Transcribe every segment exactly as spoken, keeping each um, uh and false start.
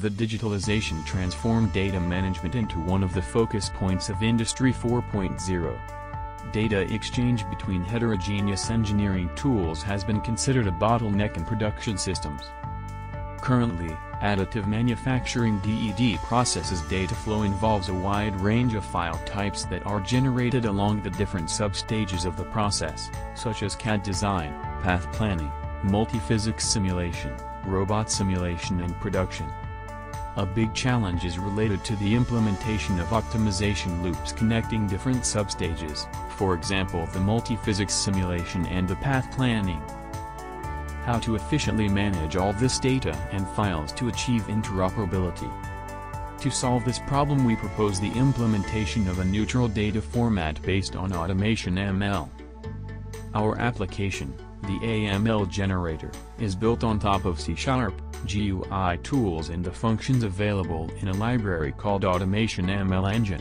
The digitalization transformed data management into one of the focus points of Industry four point oh. Data exchange between heterogeneous engineering tools has been considered a bottleneck in production systems. Currently, additive manufacturing D E D processes data flow involves a wide range of file types that are generated along the different sub-stages of the process, such as C A D design, path planning, multi-physics simulation, robot simulation and production. A big challenge is related to the implementation of optimization loops connecting different sub-stages, for example the multi-physics simulation and the path planning. How to efficiently manage all this data and files to achieve interoperability. To solve this problem, we propose the implementation of a neutral data format based on AutomationML. Our application, the A M L generator, is built on top of C sharp, G U I tools and the functions available in a library called AutomationML Engine.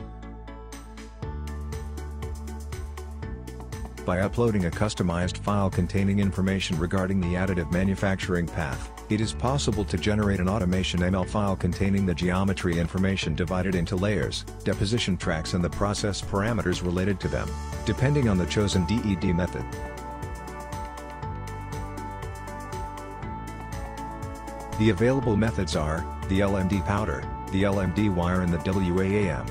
By uploading a customized file containing information regarding the additive manufacturing path, it is possible to generate an AutomationML file containing the geometry information divided into layers, deposition tracks and the process parameters related to them, depending on the chosen D E D method. The available methods are the L M D powder, the L M D wire and the W A A M.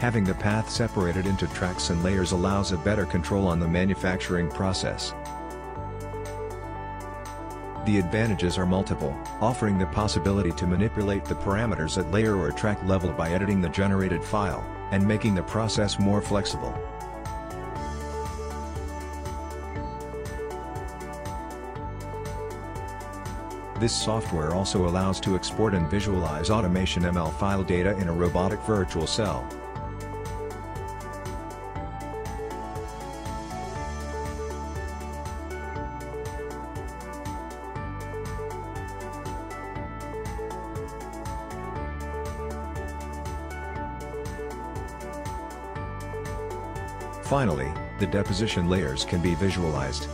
Having the path separated into tracks and layers allows a better control on the manufacturing process. The advantages are multiple, offering the possibility to manipulate the parameters at layer or track level by editing the generated file, and making the process more flexible. This software also allows to export and visualize AutomationML file data in a robotic virtual cell. Finally, the deposition layers can be visualized,